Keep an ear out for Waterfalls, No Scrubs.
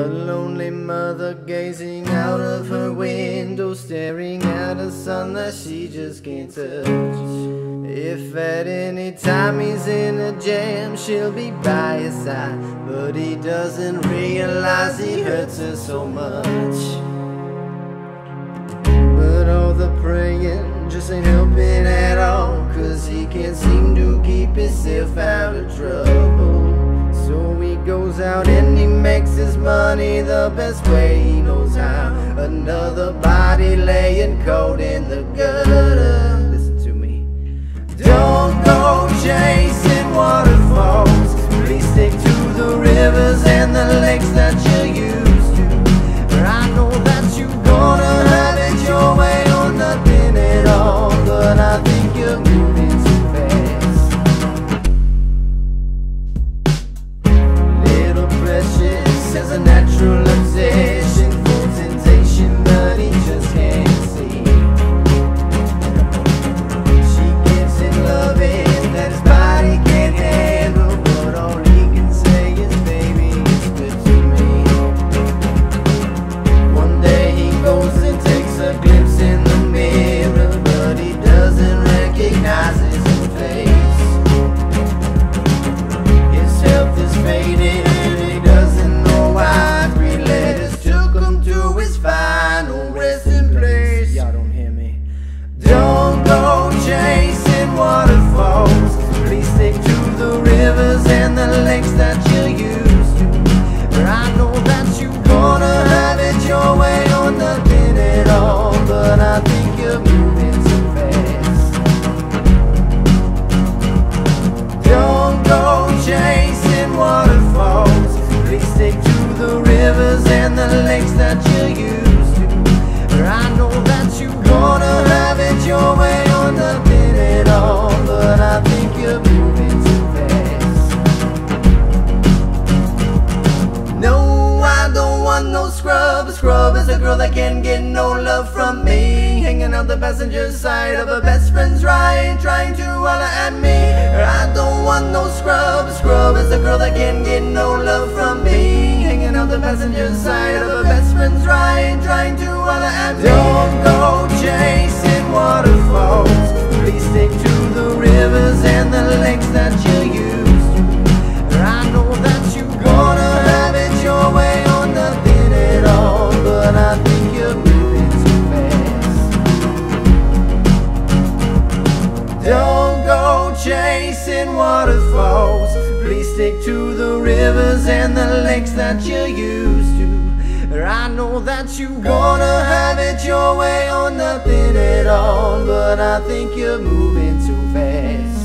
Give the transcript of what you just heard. A lonely mother gazing out of her window, staring at a son that she just can't touch. If at any time he's in a jam, she'll be by his side, but he doesn't realize he hurts her so much. But all the praying just ain't helping at all, 'cause he can't seem to keep himself out of trouble. So he goes out and he makes his money the best way he knows how. Another body laying cold in the gutter. Listen to me. Don't go chasing waterfalls. Please stick to the rivers and the lakes that you used to. For I know that you're gonna have it your way or nothing at all. But I think you're moving too fast. As a natural obsession, full temptation, but he just can't see. She gives him loving that his body can't handle, but all he can say is, baby, it's good to me. One day he goes and takes a glimpse in the mirror, but he doesn't recognize his own face. His health is faded. Scrub is a girl that can't get no love from me, hanging out the passenger side of her best friend's ride, trying to holler at me. I don't want no scrub. Scrub is a girl that can't get no love from me, hanging out the passenger side of her best friend's ride, trying to holler at me. Don't go chasing waterfalls. Please stick to the rivers and the lakes that you used to. I know that you gonna have it your way or nothing at all, but I think you're moving too fast. Don't go chasing waterfalls. Please stick to the rivers and the lakes that you used to. I know that you're gonna have it your way or nothing at all, but I think you're moving too fast.